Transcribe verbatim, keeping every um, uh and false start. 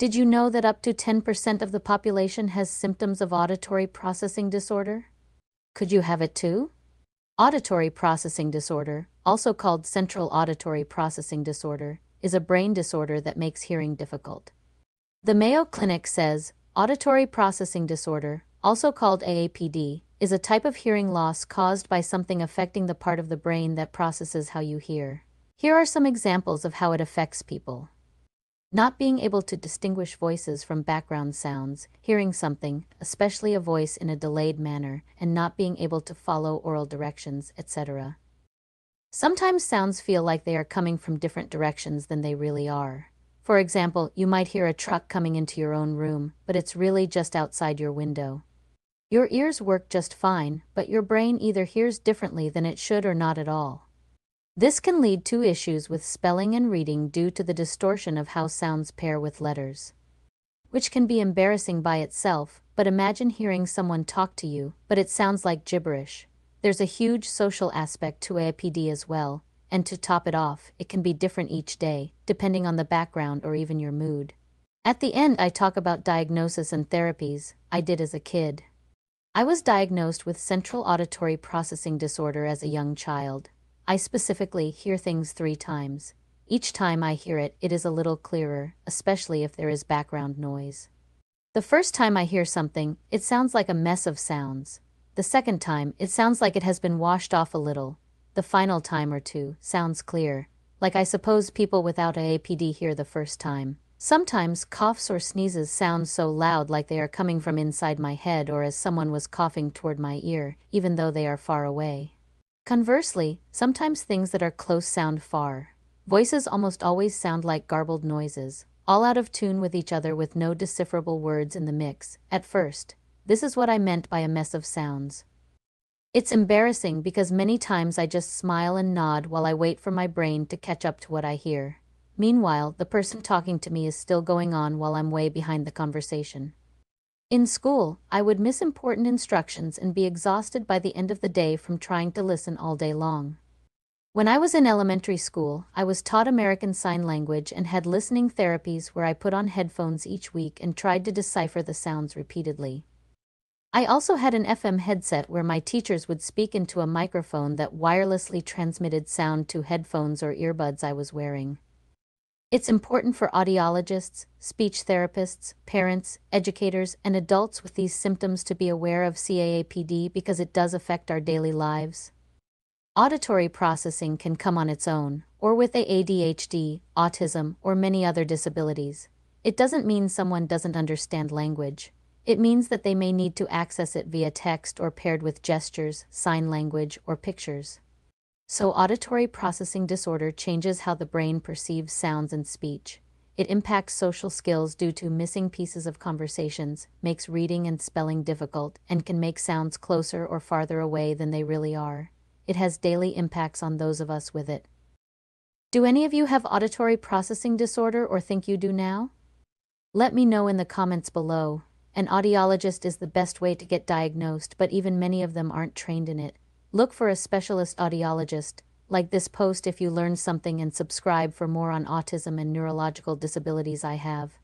Did you know that up to ten percent of the population has symptoms of auditory processing disorder? Could you have it too? Auditory processing disorder, also called central auditory processing disorder, is a brain disorder that makes hearing difficult. The Mayo Clinic says auditory processing disorder, also called C A A P D, is a type of hearing loss caused by something affecting the part of the brain that processes how you hear. Here are some examples of how it affects people. Not being able to distinguish voices from background sounds, hearing something, especially a voice, in a delayed manner, and not being able to follow oral directions, et cetera. Sometimes sounds feel like they are coming from different directions than they really are. For example, you might hear a truck coming into your own room, but it's really just outside your window. Your ears work just fine, but your brain either hears differently than it should or not at all. This can lead to issues with spelling and reading due to the distortion of how sounds pair with letters, which can be embarrassing by itself, but imagine hearing someone talk to you, but it sounds like gibberish. There's a huge social aspect to C A A P D as well, and to top it off, it can be different each day, depending on the background or even your mood. At the end, I talk about diagnosis and therapies. I did as a kid. I was diagnosed with central auditory processing disorder as a young child. I specifically hear things three times. Each time I hear it, it is a little clearer, especially if there is background noise. The first time I hear something, it sounds like a mess of sounds. The second time, it sounds like it has been washed off a little. The final time or two, sounds clear, like I suppose people without C A A P D hear the first time. Sometimes coughs or sneezes sound so loud like they are coming from inside my head or as someone was coughing toward my ear, even though they are far away. Conversely, sometimes things that are close sound far. Voices almost always sound like garbled noises, all out of tune with each other with no decipherable words in the mix. At first, this is what I meant by a mess of sounds. It's embarrassing because many times I just smile and nod while I wait for my brain to catch up to what I hear. Meanwhile, the person talking to me is still going on while I'm way behind the conversation. In school, I would miss important instructions and be exhausted by the end of the day from trying to listen all day long. When I was in elementary school, I was taught American Sign Language and had listening therapies where I put on headphones each week and tried to decipher the sounds repeatedly. I also had an F M headset where my teachers would speak into a microphone that wirelessly transmitted sound to headphones or earbuds I was wearing. It's important for audiologists, speech therapists, parents, educators, and adults with these symptoms to be aware of C A A P D because it does affect our daily lives. Auditory processing can come on its own, or with A D H D, autism, or many other disabilities. It doesn't mean someone doesn't understand language. It means that they may need to access it via text or paired with gestures, sign language, or pictures. So auditory processing disorder changes how the brain perceives sounds and speech. It impacts social skills due to missing pieces of conversations, makes reading and spelling difficult, and can make sounds closer or farther away than they really are. It has daily impacts on those of us with it. Do any of you have auditory processing disorder or think you do now? Let me know in the comments below. An audiologist is the best way to get diagnosed, but even many of them aren't trained in it. Look for a specialist audiologist. Like this post if you learned something, and subscribe for more on autism and neurological disabilities I have.